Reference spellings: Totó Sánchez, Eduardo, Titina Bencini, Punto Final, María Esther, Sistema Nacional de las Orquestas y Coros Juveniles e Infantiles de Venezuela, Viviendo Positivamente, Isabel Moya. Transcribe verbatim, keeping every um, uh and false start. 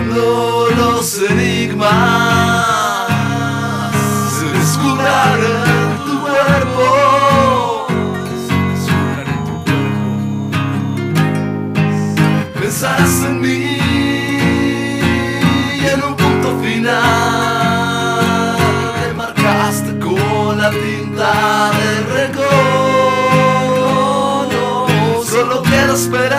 cuando los enigmas se descubran en tu cuerpo, pensarás en mí y en un punto final te marcaste con la tinta del recuerdo. Solo quiero esperar.